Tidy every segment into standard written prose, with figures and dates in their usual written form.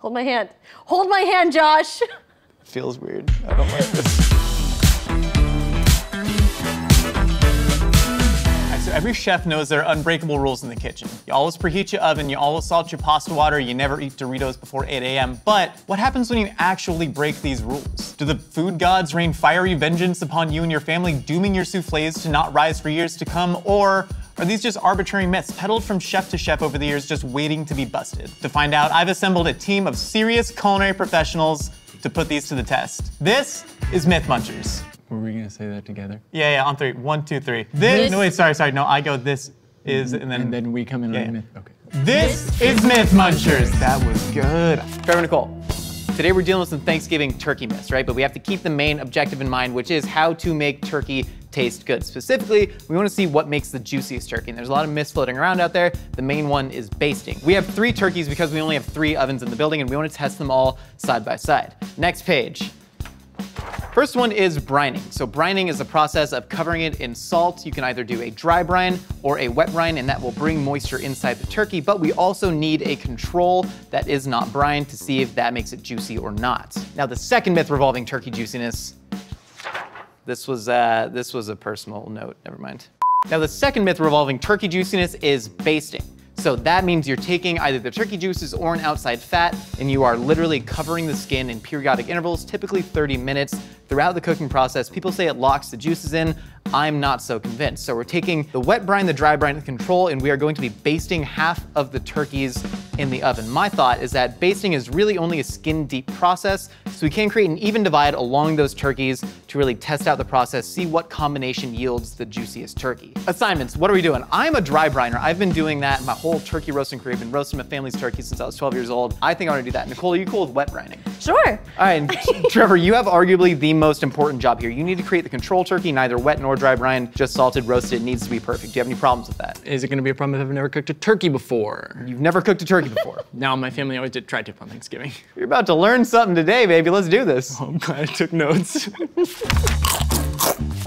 Hold my hand. Hold my hand, Josh. Feels weird. I don't like this. So every chef knows there are unbreakable rules in the kitchen. You always preheat your oven, you always salt your pasta water, you never eat Doritos before 8 a.m. But what happens when you actually break these rules? Do the food gods rain fiery vengeance upon you and your family, dooming your soufflés to not rise for years to come? Or are these just arbitrary myths peddled from chef to chef over the years, just waiting to be busted? To find out, I've assembled a team of serious culinary professionals to put these to the test. This is Myth Munchers. Were we gonna say that together? Yeah, yeah, on three. One, two, three. This. No, wait, sorry, sorry. No, I go, this is, and then. And then we come in on Myth. Okay. This is Myth Munchers. That was good. Trevor, Nicole, today we're dealing with some Thanksgiving turkey myths, right? But we have to keep the main objective in mind, which is how to make turkey taste good. Specifically, we wanna see what makes the juiciest turkey. And there's a lot of myths floating around out there. The main one is basting. We have 3 turkeys because we only have 3 ovens in the building, and we wanna test them all side by side. Next page. First one is brining. So brining is the process of covering it in salt. You can either do a dry brine or a wet brine, and that will bring moisture inside the turkey, but we also need a control that is not brined to see if that makes it juicy or not. Now the second myth revolving turkey juiciness, this was a personal note, never mind. Now the second myth revolving turkey juiciness is basting. So that means you're taking either the turkey juices or an outside fat, and you are literally covering the skin in periodic intervals, typically 30 minutes throughout the cooking process. People say it locks the juices in. I'm not so convinced. So we're taking the wet brine, the dry brine, the control, and we are going to be basting half of the turkeys in the oven. My thought is that basting is really only a skin deep process, so we can create an even divide along those turkeys to really test out the process, see what combination yields the juiciest turkey. Assignments, what are we doing? I'm a dry briner. I've been doing that my whole turkey roasting career. I've been roasting my family's turkey since I was 12 years old. I think I want to do that. Nicole, are you cool with wet brining? Sure. All right, and Trevor, you have arguably the most important job here. You need to create the control turkey, neither wet nor dry brine, just salted, roasted. It needs to be perfect. Do you have any problems with that? Is it going to be a problem if I've never cooked a turkey before? You've never cooked a turkey before? No, my family always did tri-tip on Thanksgiving. You're about to learn something today, baby. Let's do this. Oh, I'm glad I took notes. All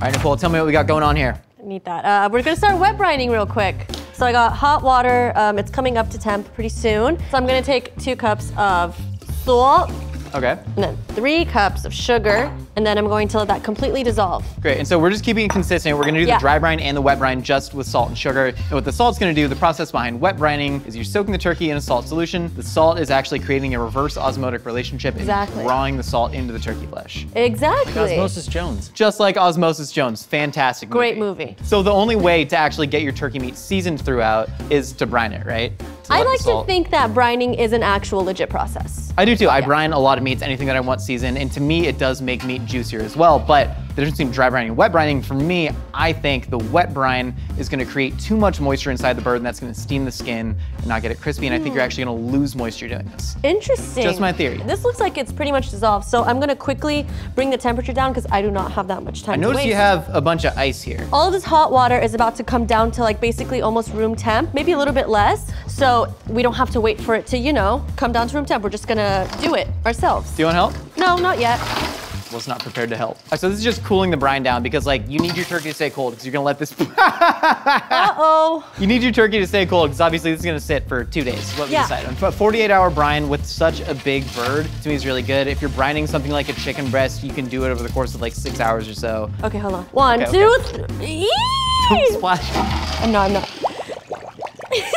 right, Nicole, tell me what we got going on here. I need that. We're going to start wet brining real quick. So I got hot water, it's coming up to temp pretty soon. So I'm gonna take 2 cups of salt. Okay. And then 3 cups of sugar, and then I'm going to let that completely dissolve. Great, and so we're just keeping it consistent. We're gonna do the dry brine and the wet brine just with salt and sugar. And what the salt's gonna do, the process behind wet brining is you're soaking the turkey in a salt solution. The salt is actually creating a reverse osmotic relationship and drawing the salt into the turkey flesh. Exactly. Like Osmosis Jones. Just like Osmosis Jones, fantastic movie. Great movie. So the only way to actually get your turkey meat seasoned throughout is to brine it, right? I like to think that brining is an actual legit process. I do too. I brine a lot of meats, anything that I want seasoned, and to me it does make meat juicier as well, but the difference between dry brining and wet brining, for me, I think the wet brine is gonna create too much moisture inside the bird, and that's gonna steam the skin and not get it crispy, and I think you're actually gonna lose moisture doing this. Interesting. Just my theory. This looks like it's pretty much dissolved, so I'm gonna quickly bring the temperature down because I do not have that much time to waste. I notice you have a bunch of ice here. All of this hot water is about to come down to like basically almost room temp, maybe a little bit less, so we don't have to wait for it to, you know, come down to room temp. We're just gonna do it ourselves. Do you want help? No, not yet. Was not prepared to help. All right, so this is just cooling the brine down because like you need your turkey to stay cold because you're gonna let this. Uh-oh. You need your turkey to stay cold because obviously this is gonna sit for 2 days. What we decided. But 48-hour brine with such a big bird to me is really good. If you're brining something like a chicken breast, you can do it over the course of like 6 hours or so. Okay, hold on. One, two, three. Don't splash. Oh, no, I'm not.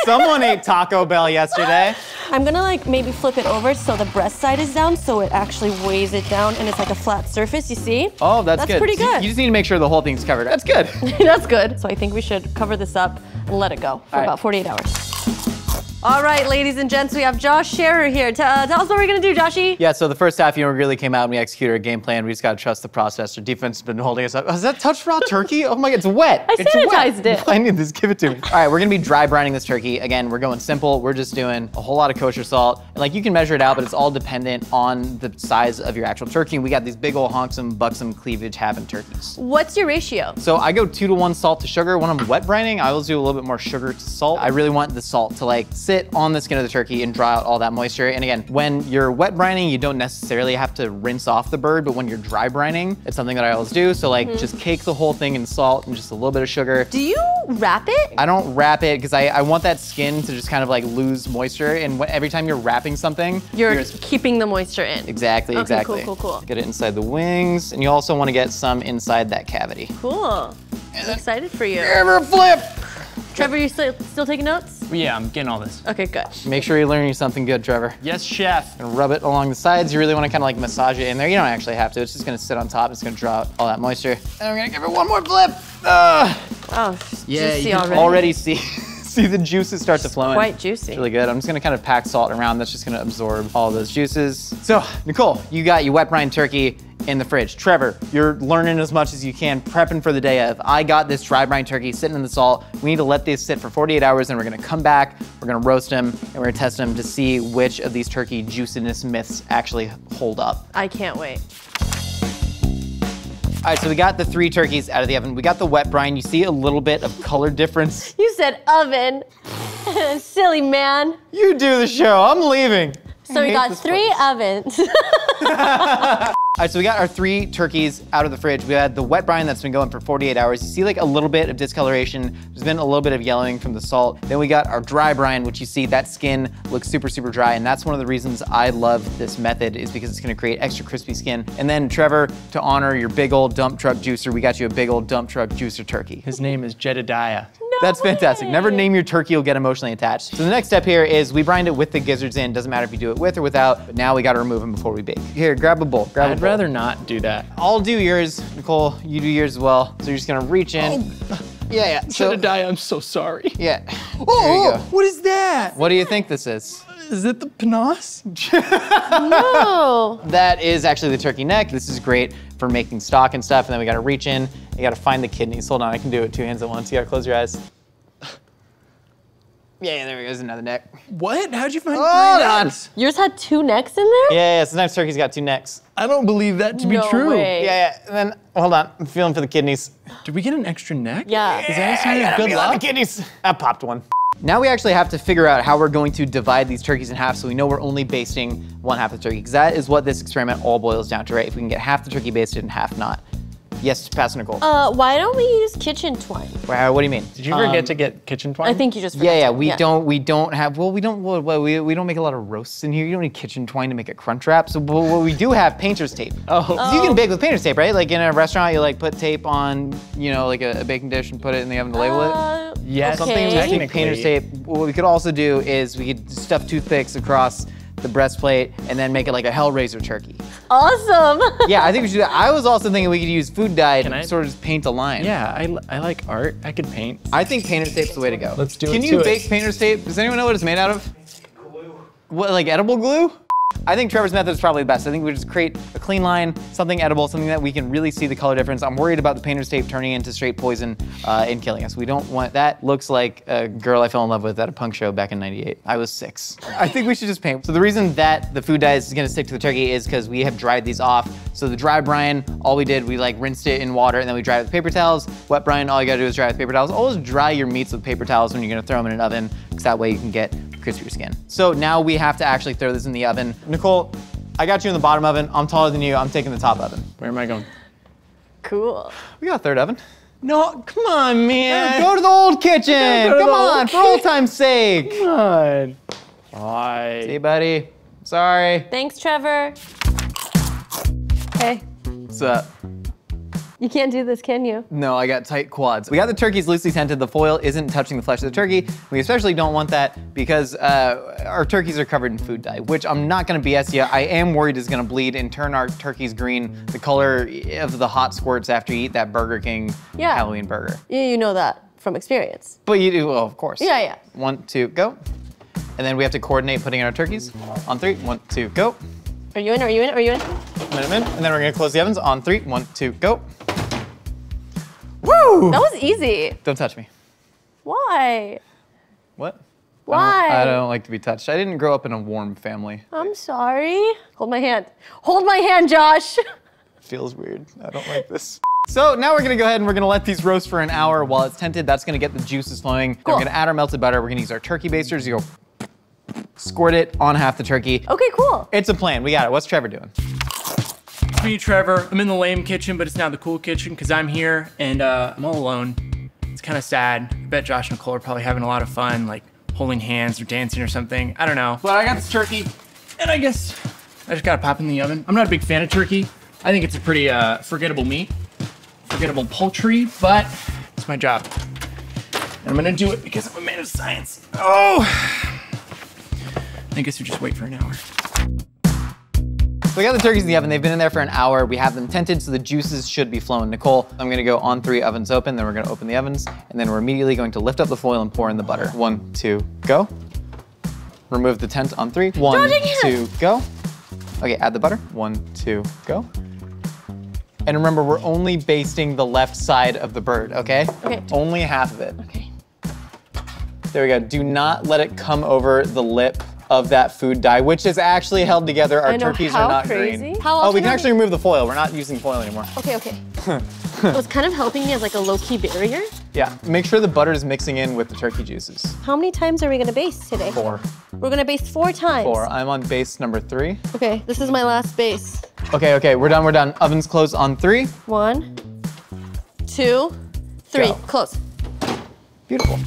Someone ate Taco Bell yesterday. I'm gonna like maybe flip it over so the breast side is down so it actually weighs it down and it's like a flat surface, you see? Oh, that's good. That's pretty good. You just need to make sure the whole thing's covered up. That's good. That's good. So I think we should cover this up and let it go for about 48 hours. All right, ladies and gents, we have Josh Scherer here. Tell us what we're gonna do, Joshy. Yeah, so the first half, you know, we really came out and we executed our game plan. We just gotta trust the process. Our defense has been holding us up. Oh, is that touch raw turkey? Oh my God, it's wet. I sanitized it. I need this, give it to me. All right, we're gonna be dry brining this turkey. Again, we're going simple. We're just doing a whole lot of kosher salt. And like, you can measure it out, but it's all dependent on the size of your actual turkey. We got these big old honksome, buxom, cleavage having turkeys. What's your ratio? So I go 2 to 1 salt to sugar. When I'm wet brining, I always do a little bit more sugar to salt. I really want the salt to like, sit on the skin of the turkey and draw out all that moisture. And again, when you're wet brining, you don't necessarily have to rinse off the bird, but when you're dry brining, it's something that I always do. So like just cake the whole thing in salt and just a little bit of sugar. Do you wrap it? I don't wrap it because I want that skin to just kind of like lose moisture. And every time you're wrapping something, you're keeping the moisture in. Exactly, okay, exactly. Cool, cool, cool. Get it inside the wings, and you also want to get some inside that cavity. Cool. I'm excited for you. Never flip. Trevor, you still taking notes? Yeah, I'm getting all this. Okay, good. Make sure you're learning something good, Trevor. Yes, chef. And rub it along the sides. You really want to kind of like massage it in there. You don't actually have to. It's just going to sit on top. It's going to draw out all that moisture. And we're going to give it one more flip. Oh, yeah, juicy you can already see the juices start to flow in. Quite juicy. It's really good. I'm just going to kind of pack salt around. That's just going to absorb all those juices. So, Nicole, you got your wet brine turkey in the fridge. Trevor, you're learning as much as you can, prepping for the day of. I got this dry brine turkey sitting in the salt. We need to let these sit for 48 hours, and we're gonna come back, we're gonna roast them, and we're gonna test them to see which of these turkey juiciness myths actually hold up. I can't wait. All right, so we got the 3 turkeys out of the oven. We got the wet brine. You see a little bit of color difference. You said oven. Silly man. You do the show, I'm leaving. So we got 3 ovens. All right, so we got our 3 turkeys out of the fridge. We had the wet brine that's been going for 48 hours. You see like a little bit of discoloration. There's been a little bit of yellowing from the salt. Then we got our dry brine, which you see that skin looks super, super dry. And that's one of the reasons I love this method is because it's gonna create extra crispy skin. And then Trevor, to honor your big old dump truck juicer, we got you a big old dump truck juicer turkey. His name is Jedediah. That's fantastic. Never name your turkey, you'll get emotionally attached. So the next step here is we brined it with the gizzards in. Doesn't matter if you do it with or without, but now we gotta remove them before we bake. Here, grab a bowl. I'd rather not do that. I'll do yours, Nicole, you do yours as well. So you're just gonna reach in. Oh. Yeah, yeah. So, Jedediah, I'm so sorry. Yeah. Oh, what is that? What do you think this is? Is it the panache? No. That is actually the turkey neck. This is great for making stock and stuff. And then we gotta reach in, you gotta find the kidneys. Hold on, I can do it 2 hands at once. You gotta close your eyes. Yeah, there goes another neck. What? How'd you find 3 necks? Yours had 2 necks in there? Yeah, yeah, sometimes turkey's got 2 necks. I don't believe that to be true. Way. Yeah, yeah, and then, hold on, I'm feeling for the kidneys. Did we get an extra neck? Yeah. Is that good luck? The kidneys. I popped one. Now we actually have to figure out how we're going to divide these turkeys in half so we know we're only basting 1/2 of the turkey, because that is what this experiment all boils down to, right? If we can get half the turkey basted and half not. Yes, pass Nicole. Why don't we use kitchen twine? Wow, what do you mean? Did you forget to get kitchen twine? I think you just forgot. Yeah, yeah, we don't make a lot of roasts in here. You don't need kitchen twine to make a crunch wrap. So what we do have painter's tape. Oh. You can bake with painter's tape, right? Like in a restaurant, you like put tape on, you know, like a baking dish and put it in the oven to label it. Yes, okay. Something like painter's tape. What we could also do is we could stuff toothpicks across the breastplate, and then make it like a Hellraiser turkey. Awesome. Yeah, I think we should do that. I was also thinking we could use food dye and sort of just paint a line. Yeah, I like art. I could paint. I think painter's tape's the way to go. Let's do it. Can you bake painter's tape? Does anyone know what it's made out of? Glue. What, like edible glue? I think Trevor's method is probably the best. I think we just create a clean line, something edible, something that we can really see the color difference. I'm worried about the painter's tape turning into straight poison and killing us. We don't want that. Looks like a girl I fell in love with at a punk show back in '98. I was 6. I think we should just paint. So the reason that the food dye is gonna stick to the turkey is because we have dried these off. So the dry brine, all we did, we like rinsed it in water and then we dried it with paper towels. Wet brine, all you gotta do is dry it with paper towels. Always dry your meats with paper towels when you're gonna throw them in an oven, because that way you can get crispier skin. So now we have to actually throw this in the oven. Nicole, I got you in the bottom oven. I'm taller than you. I'm taking the top oven. Where am I going? Cool. We got a 3rd oven. No, come on, man. Go to the old kitchen. Come on, for old time's sake. Come on. All right. See, buddy. Sorry. Thanks, Trevor. Hey. What's up? You can't do this, can you? No, I got tight quads. We got the turkeys loosely scented. The foil isn't touching the flesh of the turkey. We especially don't want that because our turkeys are covered in food dye, which I'm not gonna BS you. I am worried is gonna bleed and turn our turkeys green, the color of the hot squirts after you eat that Burger King Halloween burger. Yeah, you know that from experience. But you do, well, of course. Yeah, yeah. 1, 2, go. And then we have to coordinate putting in our turkeys. On 3, 1, 2, go. Are you in, are you in, are you in? I'm in, and then we're gonna close the ovens. On 3, 1, 2, go. Woo! That was easy. Don't touch me. Why? What? Why? I don't like to be touched. I didn't grow up in a warm family. I'm sorry. Hold my hand. Hold my hand, Josh. Feels weird. I don't like this. So now we're gonna go ahead and we're gonna let these roast for an hour while it's tented. That's gonna get the juices flowing. Cool. Then we're gonna add our melted butter. We're gonna use our turkey basters. You go squirt it on half the turkey. Okay, cool. It's a plan. We got it. What's Trevor doing? Me, Trevor. I'm in the lame kitchen, but it's now the cool kitchen because I'm here and I'm all alone. It's kind of sad. I bet Josh and Nicole are probably having a lot of fun, like holding hands or dancing or something. I don't know. But I got this turkey, and I guess I just gotta pop in the oven. I'm not a big fan of turkey. I think it's a pretty forgettable meat, forgettable poultry, but it's my job. And I'm gonna do it because I'm a man of science. Oh! I guess we just wait for an hour. So we got the turkeys in the oven. They've been in there for an hour. We have them tented, so the juices should be flowing. Nicole, I'm gonna go on three ovens open, then we're gonna open the ovens, and then we're immediately going to lift up the foil and pour in the butter. 1, 2, go. Remove the tent on 3. 1, 2, go. Okay, add the butter. 1, 2, go. And remember, we're only basting the left side of the bird, okay? Okay. Only half of it. Okay. There we go. Do not let it come over the lip of that food dye, which is actually held together. Our turkeys are not green. Oh, we can actually remove the foil. We're not using foil anymore. Okay, okay. Well, it's kind of helping me as like a low-key barrier. Yeah, make sure the butter is mixing in with the turkey juices. How many times are we gonna baste today? 4. We're gonna baste 4 times? 4, I'm on baste number 3. Okay, this is my last baste. Okay, okay, we're done, we're done. Oven's closed on 3. 1, 2, 3, go. Close. Beautiful.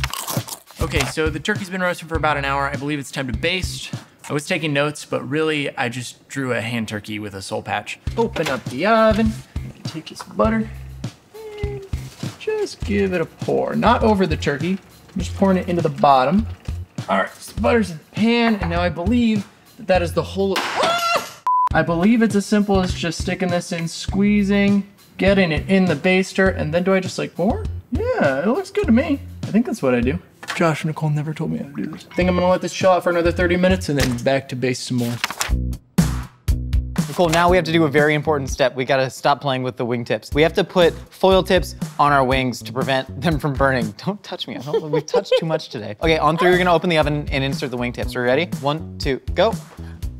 Okay, so the turkey's been roasting for about an hour. I believe it's time to baste. I was taking notes, but really, I just drew a hand turkey with a soul patch. Open up the oven, take this butter, and just give it a pour. Not over the turkey, I'm just pouring it into the bottom. All right, so the butter's in the pan, and now I believe that that is the whole, I believe it's as simple as just sticking this in, squeezing, getting it in the baster, and then do I just like pour? Yeah, it looks good to me. I think that's what I do. Josh and Nicole never told me how to do this. I think I'm gonna let this chill out for another 30 minutes and then back to baste some more. Nicole, now we have to do a very important step. We gotta stop playing with the wingtips. We have to put foil tips on our wings to prevent them from burning. Don't touch me, we've touched too much today. Okay, on 3, we're gonna open the oven and insert the wingtips. Are we ready? 1, 2, go.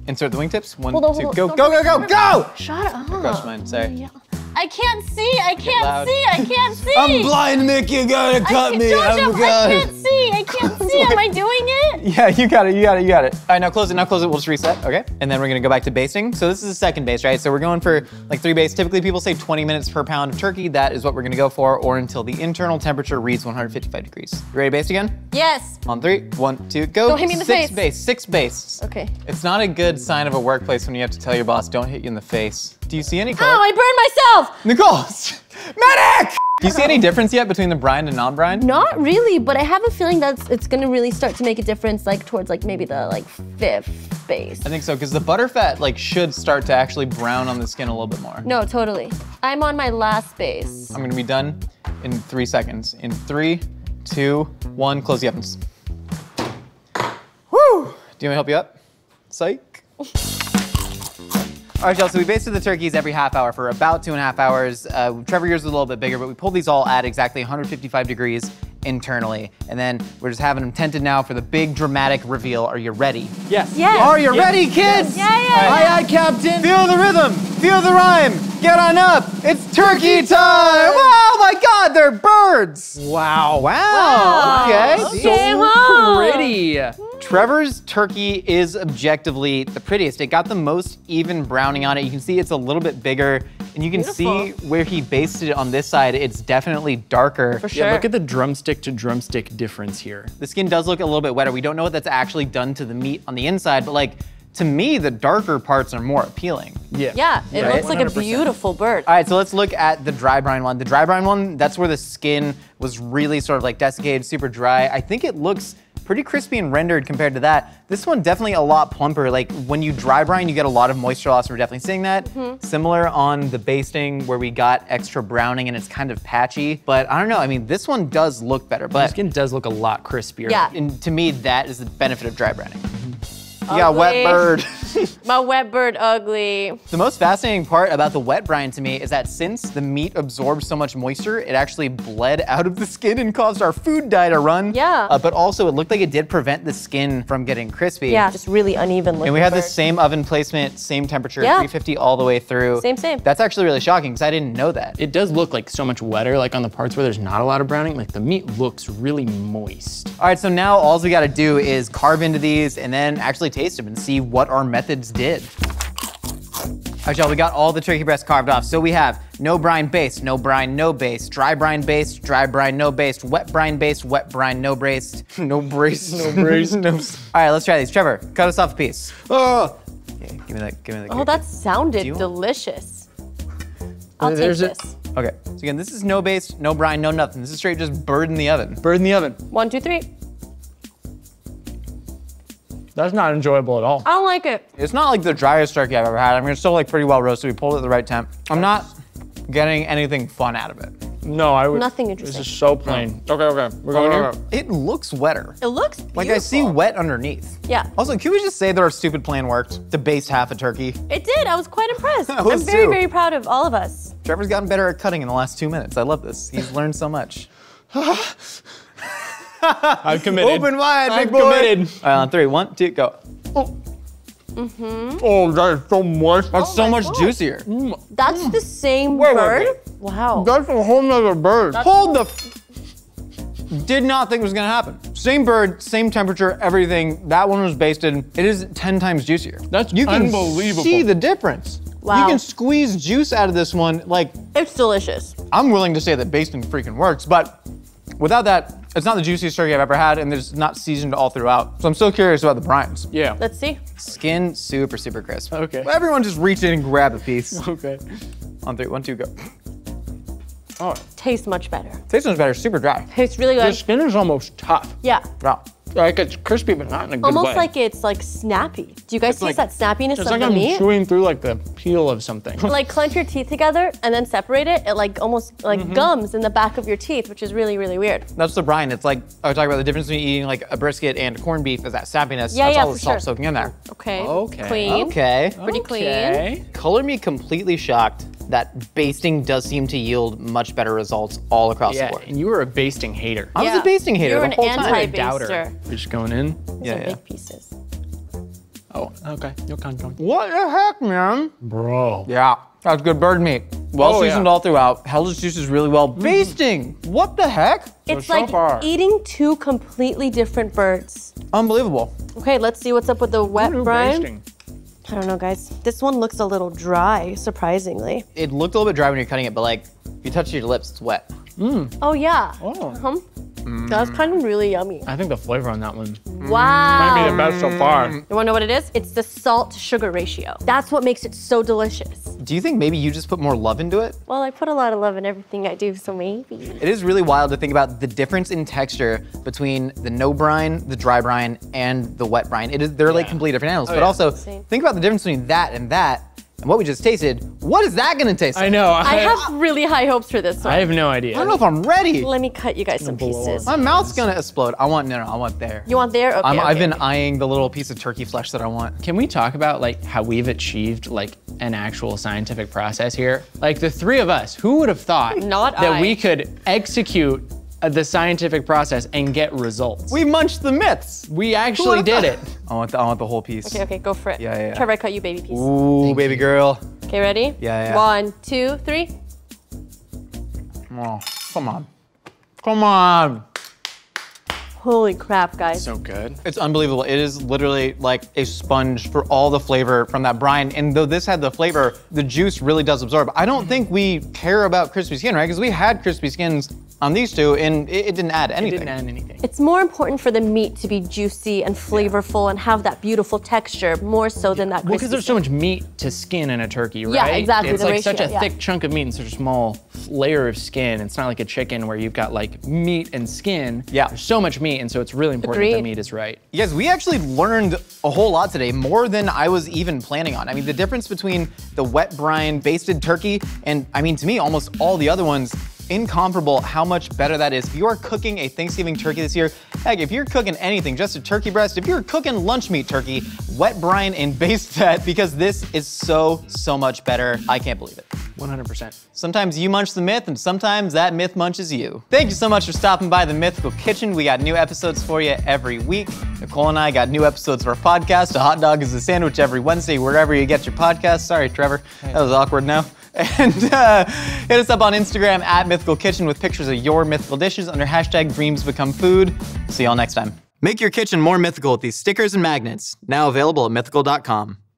Insert the wingtips. 1, 2, go, go, go, go, go! Shut up. I crushed mine, sorry. I can't see, I can't see, I can't see! I'm blind, Nick, you gotta cut me, I'm blind. I can't see, I can't see, am I doing it? Yeah, you got it, you got it, you got it. All right, now close it, we'll just reset, okay? And then we're gonna go back to basting. So this is the second baste, right? So we're going for like 3 bastes. Typically people say 20 minutes per pound of turkey, that is what we're gonna go for, or until the internal temperature reads 155 degrees. You ready to baste again? Yes. On 3, 1, 2, go. Don't hit me in the face. 6 bastes, 6 bastes. Okay. It's not a good sign of a workplace when you have to tell your boss, don't hit you in the face. Do you see any color? Oh, I burned myself! Nicole! Medic! Do you see any difference yet between the brine and non-brine? Not really, but I have a feeling that it's gonna really start to make a difference like towards like maybe the like 5th base. I think so, because the butterfat like should start to actually brown on the skin a little bit more. No, totally. I'm on my last base. I'm gonna be done in 3 seconds. In 3, 2, 1, close the ovens. Woo! Do you want me to help you up? Psych. All right, y'all, so we basted the turkeys every half hour for about 2.5 hours. Trevor, yours was a little bit bigger, but we pulled these all at exactly 155 degrees internally. And then we're just having them tented now for the big dramatic reveal. Are you ready? Yes. Yes. Are you ready, kids? Yes. Yeah, yeah. Aye, aye, Captain. Feel the rhythm, feel the rhyme. Get on up, it's turkey time. Oh my God, they're birds. Wow. Wow. Okay. So pretty. Trevor's turkey is objectively the prettiest. It got the most even browning on it. You can see it's a little bit bigger, and you can see where he basted it on this side. It's definitely darker. For sure. Yeah, look at the drumstick to drumstick difference here. The skin does look a little bit wetter. We don't know what that's actually done to the meat on the inside, but like, to me, the darker parts are more appealing. Yeah. Yeah, it looks like 100%. A beautiful bird. All right, so let's look at the dry brine one. The dry brine one, that's where the skin was really sort of like desiccated, super dry. I think it looks pretty crispy and rendered compared to that. This one definitely a lot plumper. Like when you dry brine, you get a lot of moisture loss. We're definitely seeing that. Mm-hmm. Similar on the basting where we got extra browning and it's kind of patchy. But I don't know, I mean, this one does look better. But the skin does look a lot crispier. Yeah. And to me, that is the benefit of dry brining. You got a wet bird. My wet bird ugly. The most fascinating part about the wet brine to me is that since the meat absorbs so much moisture, it actually bled out of the skin and caused our food dye to run. Yeah. But also it looked like it did prevent the skin from getting crispy. Yeah, just really uneven looking. And we had the same oven placement, same temperature, 350 all the way through. Same, same. That's actually really shocking because I didn't know that. It does look like so much wetter, like on the parts where there's not a lot of browning, like the meat looks really moist. All right, so now all we gotta do is carve into these and then actually taste them and see what our methods did. All right, y'all, we got all the turkey breasts carved off. So we have no brine based, no brine, no based, dry brine based, dry brine, no based, wet brine based, wet brine, no braced. No brace, no brace, no. All right, let's try these. Trevor, cut us off a piece. Oh! Yeah, give me that, give me that. Oh, that sounded delicious. I'll take this. Okay, so again, this is no based, no brine, no nothing. This is straight just bird in the oven. Bird in the oven. 1, 2, 3. That's not enjoyable at all. I don't like it. It's not like the driest turkey I've ever had. I mean, it's still like pretty well roasted. We pulled it at the right temp. I'm not getting anything fun out of it. No, I would. Nothing interesting. This is so plain. No. Okay, okay, we're going here. It looks wetter. It looks beautiful. Like I see wet underneath. Yeah. Also, can we just say that our stupid plan worked? To baste half a turkey. It did, I was quite impressed. I was very, very proud of all of us. Trevor's gotten better at cutting in the last 2 minutes. I love this, he's learned so much. I've committed. Open wide, big boy. I've committed. All right, on 3, 1, 2, go. Oh. Mm-hmm. Oh, that is so much. That's so much juicier. Mm. That's the same bird? Wow. That's a whole nother bird. That's Did not think it was gonna happen. Same bird, same temperature, everything. That one was basted. It is 10 times juicier. That's unbelievable. You can see the difference. Wow. You can squeeze juice out of this one, like. It's delicious. I'm willing to say that basting freaking works, but without that, it's not the juiciest turkey I've ever had, and there's not seasoned all throughout. So I'm so curious about the brines. Yeah. Let's see. Skin, super, super crisp. Okay. Well, everyone just reach in and grab a piece. Okay. On 3, 1, 2, go. Oh. Tastes much better. Tastes much better, super dry. Tastes really good. The skin is almost tough. Yeah. Wow. Like it's crispy, but not in a good way. Almost like it's like snappy. Do you guys taste that snappiness of the meat? It's like I'm chewing through like the peel of something. Like clench your teeth together and then separate it. It like almost like gums in the back of your teeth, which is really, really weird. That's the brine. It's like, I was talking about the difference between eating like a brisket and corned beef is that snappiness. Yeah, that's all the salt soaking in there. Okay. Okay. Clean. Okay. Pretty clean. Color me completely shocked that basting does seem to yield much better results all across the board. Yeah, and you were a basting hater. I was a basting hater the whole time. You were an anti-baster. We're just going in? Those are big pieces. Oh, okay. You're going. What the heck, man? Bro. Yeah, that's good bird meat. Well seasoned all throughout. Held its juices really well. Basting, what the heck? It's so like eating two completely different birds. Unbelievable. Okay, let's see what's up with the wet brine. Basting? I don't know, guys. This one looks a little dry, surprisingly. It looked a little bit dry when you're cutting it, but like, if you touch your lips, it's wet. Mm. Oh, yeah. Oh. That was kind of really yummy. I think the flavor on that one might be the best so far. You wanna know what it is? It's the salt-sugar ratio. That's what makes it so delicious. Do you think maybe you just put more love into it? Well, I put a lot of love in everything I do, so maybe. It is really wild to think about the difference in texture between the no brine, the dry brine, and the wet brine. It is, they're like completely different animals, but also think about the difference between that and that. And what we just tasted, what is that gonna taste like? I know. I have really high hopes for this one. I have no idea. I don't know if I'm ready. Let me cut you guys some pieces. My mouth's gonna explode. I want, no, I want there. You want there? Okay, I've been eyeing the little piece of turkey flesh that I want. Can we talk about like how we've achieved like an actual scientific process here? Like the three of us, who would have thought that we could execute the scientific process and get results? We munched the myths. We actually did it. I want the whole piece. Okay, okay, go for it. Yeah, yeah, yeah. Trevor, I cut you baby piece. Ooh, baby girl. Okay, ready? Yeah, yeah. 1, 2, 3. Oh, come on. Come on. Holy crap, guys. So good. It's unbelievable. It is literally like a sponge for all the flavor from that brine. And though this had the flavor, the juice really does absorb. I don't think we care about crispy skin, right? Because we had crispy skins on these two, and it didn't add anything. It didn't add anything. It's more important for the meat to be juicy and flavorful and have that beautiful texture, more so than that crispy because there's so much meat to skin in a turkey, right? Yeah, exactly. It's like ratio, such a thick chunk of meat and such a small layer of skin. It's not like a chicken where you've got like meat and skin. Yeah. There's so much meat, and so it's really important that the meat is right. Yes, we actually learned a whole lot today, more than I was even planning on. I mean, the difference between the wet brine basted turkey and, I mean, to me, almost all the other ones, incomparable how much better that is. If you are cooking a Thanksgiving turkey this year, heck, if you're cooking anything, just a turkey breast, if you're cooking lunch meat turkey, wet brine and baste that because this is so, so much better. I can't believe it. 100%. Sometimes you munch the myth and sometimes that myth munches you. Thank you so much for stopping by the Mythical Kitchen. We got new episodes for you every week. Nicole and I got new episodes of our podcast, A Hot Dog is a Sandwich, every Wednesday, wherever you get your podcast. Sorry, Trevor, that was awkward now. And hit us up on Instagram at Mythical Kitchen with pictures of your mythical dishes under hashtag DreamsBecomeFood. See y'all next time. Make your kitchen more mythical with these stickers and magnets, now available at mythical.com.